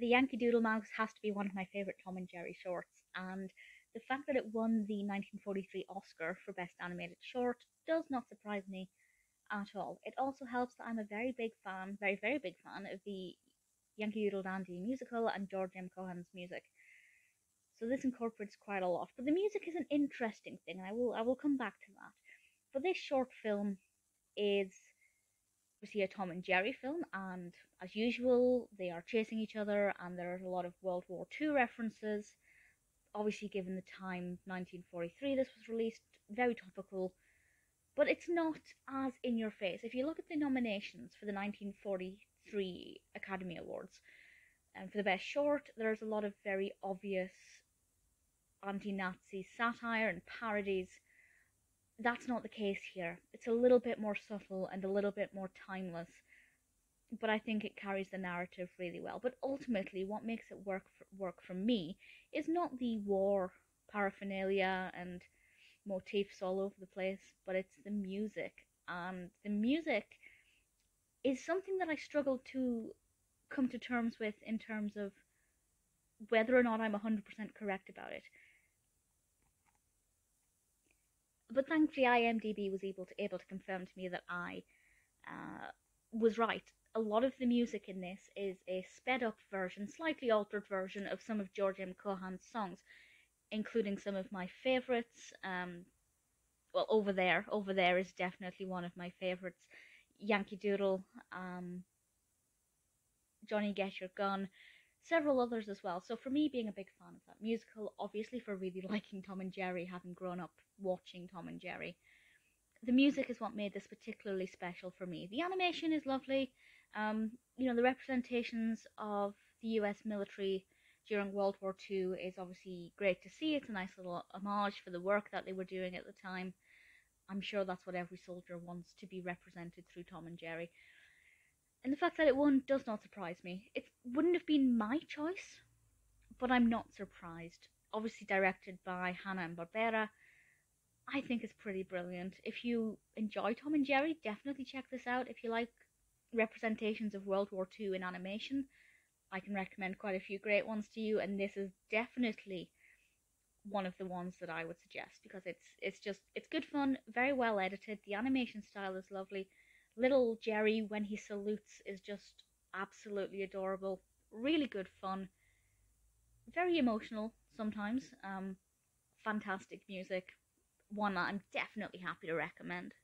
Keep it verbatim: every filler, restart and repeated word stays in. The Yankee Doodle Mouse has to be one of my favourite Tom and Jerry shorts, and the fact that it won the nineteen forty-three Oscar for Best Animated Short does not surprise me at all. It also helps that I'm a very big fan, very, very big fan of the Yankee Doodle Dandy musical and George M. Cohan's music. So this incorporates quite a lot, but the music is an interesting thing, and I will, I will come back to that. But this short film is obviously a Tom and Jerry film, and as usual, they are chasing each other, and there's a lot of World War Two references. Obviously, given the time, nineteen forty-three, this was released, very topical, but it's not as in your face. If you look at the nominations for the nineteen forty-three Academy Awards, and for the best short, there's a lot of very obvious anti-Nazi satire and parodies. That's not the case here. It's a little bit more subtle and a little bit more timeless, but I think it carries the narrative really well. But ultimately, what makes it work for, work for me is not the war paraphernalia and motifs all over the place, but it's the music. And the music is something that I struggle to come to terms with in terms of whether or not I'm one hundred percent correct about it. But thankfully, IMDb was able to, able to confirm to me that I uh, was right. A lot of the music in this is a sped-up version, slightly altered version of some of George M. Cohan's songs, including some of my favourites. Um, well, Over There. Over There is definitely one of my favourites. Yankee Doodle, um, Johnny Get Your Gun, several others as well. So for me, being a big fan of that musical, obviously for really liking Tom and Jerry, having grown up watching Tom and Jerry, the music is what made this particularly special for me. The animation is lovely. Um, you know, the representations of the U S military during World War Two is obviously great to see. It's a nice little homage for the work that they were doing at the time. I'm sure that's what every soldier wants to be represented through Tom and Jerry. And the fact that it won does not surprise me. It wouldn't have been my choice, but I'm not surprised. Obviously directed by Hanna and Barbera, I think it's pretty brilliant. If you enjoy Tom and Jerry, definitely check this out. If you like representations of World War Two in animation, I can recommend quite a few great ones to you, and this is definitely one of the ones that I would suggest, because it's it's just, it's good fun, very well edited, the animation style is lovely. Little Jerry, when he salutes, is just absolutely adorable. Really good fun. Very emotional sometimes. Um, fantastic music. One that I'm definitely happy to recommend.